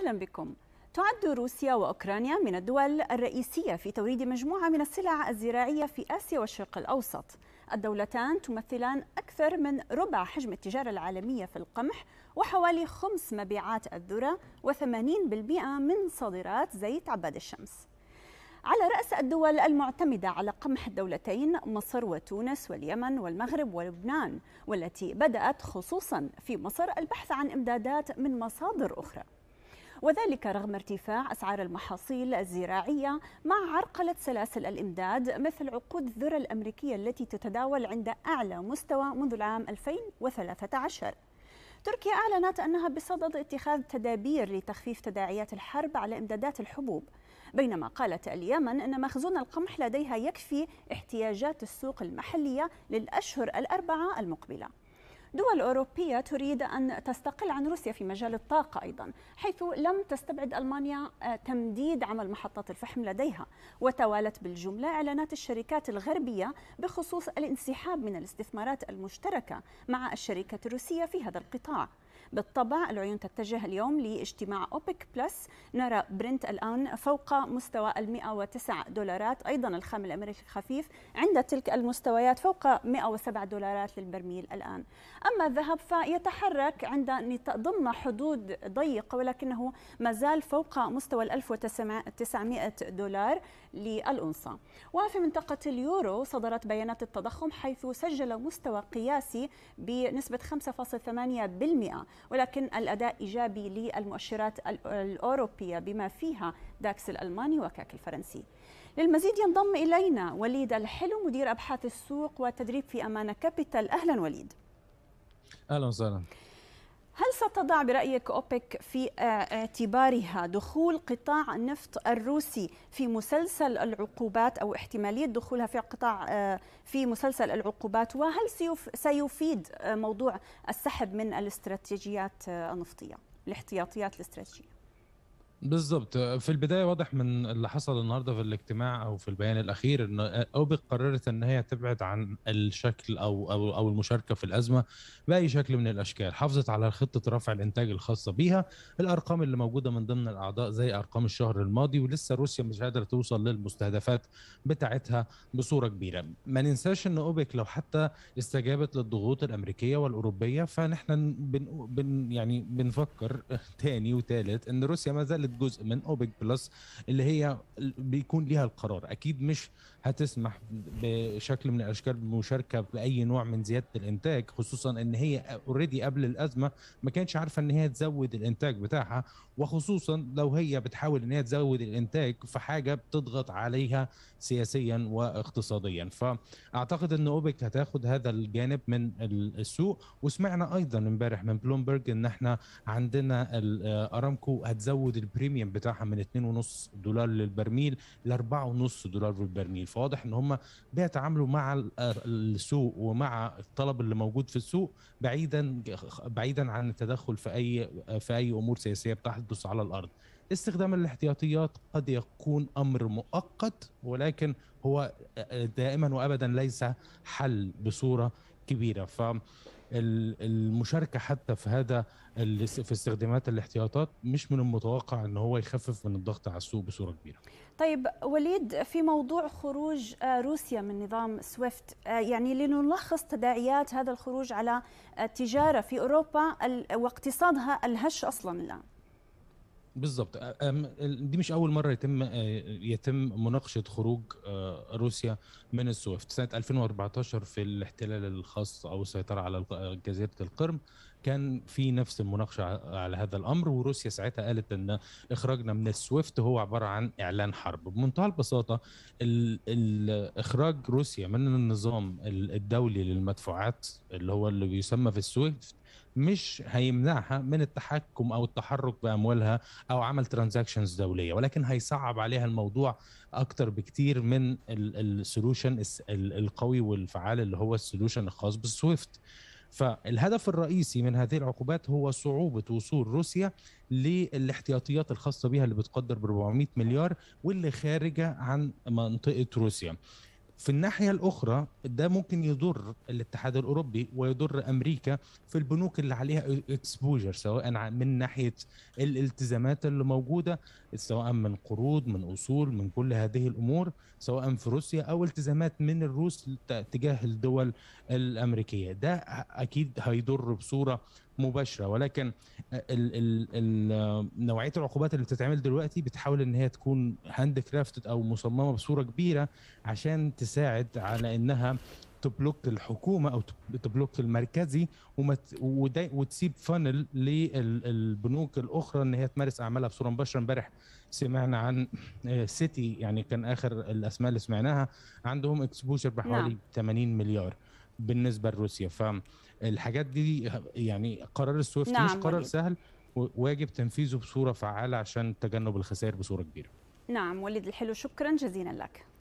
أهلا بكم. تعد روسيا وأوكرانيا من الدول الرئيسية في توريد مجموعة من السلع الزراعية في آسيا والشرق الأوسط. الدولتان تمثلان أكثر من ربع حجم التجارة العالمية في القمح وحوالي خمس مبيعات الذرة و80% من صادرات زيت عباد الشمس. على رأس الدول المعتمدة على قمح الدولتين مصر وتونس واليمن والمغرب ولبنان، والتي بدأت خصوصا في مصر البحث عن إمدادات من مصادر أخرى، وذلك رغم ارتفاع أسعار المحاصيل الزراعية مع عرقلة سلاسل الإمداد مثل عقود الذرة الأمريكية التي تتداول عند أعلى مستوى منذ العام 2013. تركيا أعلنت أنها بصدد اتخاذ تدابير لتخفيف تداعيات الحرب على إمدادات الحبوب، بينما قالت اليمن أن مخزون القمح لديها يكفي احتياجات السوق المحلية للأشهر الأربعة المقبلة. دول أوروبية تريد أن تستقل عن روسيا في مجال الطاقة أيضا، حيث لم تستبعد ألمانيا تمديد عمل محطات الفحم لديها، وتوالت بالجملة إعلانات الشركات الغربية بخصوص الانسحاب من الاستثمارات المشتركة مع الشركة الروسية في هذا القطاع. بالطبع العيون تتجه اليوم لاجتماع أوبك بلس، نرى برنت الآن فوق مستوى $109، أيضا الخام الأمريكي الخفيف عند تلك المستويات فوق $107 للبرميل الآن. أما الذهب فيتحرك عند ضمن حدود ضيقة، ولكنه ما زال فوق مستوى $1900 للأونصة. وفي منطقة اليورو صدرت بيانات التضخم، حيث سجل مستوى قياسي بنسبة 5.8%، ولكن الأداء إيجابي للمؤشرات الأوروبية بما فيها داكس الألماني وكاك الفرنسي. للمزيد ينضم إلينا وليد الحلو، مدير أبحاث السوق والتدريب في أمانة كابيتال. أهلا وليد. أهلا وسهلا. هل ستضع برأيك أوبك في اعتبارها دخول قطاع النفط الروسي في مسلسل العقوبات، أو احتمالية دخولها في مسلسل العقوبات، وهل سيفيد موضوع السحب من الاستراتيجيات النفطية، الاحتياطيات الاستراتيجية؟ بالضبط. في البداية واضح من اللي حصل النهاردة في الاجتماع أو في البيان الأخير أن أوبك قررت أن هي تبعد عن الشكل أو المشاركة في الأزمة بأي شكل من الأشكال. حافظت على خطة رفع الإنتاج الخاصة بيها، الأرقام اللي موجودة من ضمن الأعضاء زي أرقام الشهر الماضي، ولسه روسيا مش قادرة توصل للمستهدفات بتاعتها بصورة كبيرة. ما ننساش أن أوبك لو حتى استجابت للضغوط الأمريكية والأوروبية، فنحن بنفكر تاني وتالت أن روسيا ما زالت جزء من أوبك بلس اللي هي بيكون ليها القرار. أكيد مش هتسمح بشكل من الأشكال بمشاركة بأي نوع من زيادة الإنتاج، خصوصا أن هي أوريدي قبل الأزمة ما كانتش عارفة أن هي تزود الإنتاج بتاعها، وخصوصا لو هي بتحاول أن هي تزود الإنتاج في حاجة بتضغط عليها سياسيا واقتصاديا. فأعتقد أن أوبك هتاخد هذا الجانب من السوق. وسمعنا أيضا امبارح من بلومبرج أن احنا عندنا ارامكو هتزود البريميوم بتاعها من $2.5 للبرميل ل$4.5 للبرميل. فواضح ان هم بيتعاملوا مع السوق ومع الطلب اللي موجود في السوق، بعيدا عن التدخل في اي امور سياسيه بتحدث على الارض. استخدام الاحتياطيات قد يكون امر مؤقت، ولكن هو دائما وابدا ليس حل بصوره كبيره. المشاركة حتى في هذا في استخدامات الاحتياطات مش من المتوقع أنه هو يخفف من الضغط على السوق بصورة كبيرة. طيب وليد، في موضوع خروج روسيا من نظام سويفت، يعني لنلخص تداعيات هذا الخروج على التجارة في أوروبا واقتصادها الهش أصلا الآن. بالضبط. دي مش أول مرة يتم مناقشة خروج روسيا من السويفت. سنة 2014 في الاحتلال الخاص أو السيطرة على جزيرة القرم كان في نفس المناقشة على هذا الأمر، وروسيا ساعتها قالت أن إخراجنا من السويفت هو عبارة عن إعلان حرب. بمنتهى البساطة إخراج روسيا من النظام الدولي للمدفوعات اللي هو اللي بيسمى في السويفت مش هيمنعها من التحكم او التحرك باموالها او عمل ترانزاكشنز دوليه، ولكن هيصعب عليها الموضوع اكتر بكتير من السولوشن القوي والفعال اللي هو السولوشن الخاص بالسويفت. فالهدف الرئيسي من هذه العقوبات هو صعوبة وصول روسيا للاحتياطيات الخاصة بها اللي بتقدر ب$400 مليار واللي خارجة عن منطقة روسيا. في الناحية الأخرى ده ممكن يضر الاتحاد الأوروبي ويضر أمريكا في البنوك اللي عليها اكسبوجر، سواء من ناحية الالتزامات اللي موجودة، سواء من قروض، من أصول، من كل هذه الأمور، سواء في روسيا أو التزامات من الروس تجاه الدول الأمريكية. ده أكيد هيضر بصورة مباشرة، ولكن نوعية العقوبات اللي بتتعمل دلوقتي بتحاول ان هي تكون هاند كرافتد او مصممة بصورة كبيرة عشان تساعد على انها تبلوك الحكومة او تبلوك المركزي وتسيب فانل للبنوك الاخرى ان هي تمارس اعمالها بصورة مباشرة. امبارح سمعنا عن سيتي، يعني كان اخر الاسماء اللي سمعناها عندهم اكسبوجر بحوالي 80 مليار بالنسبة لروسيا. فالحاجات دي يعني قرار السويفت مش قرار سهل، واجب تنفيذه بصورة فعالة عشان تجنب الخسائر بصورة كبيرة. نعم وليد الحلو، شكرا جزيلا لك.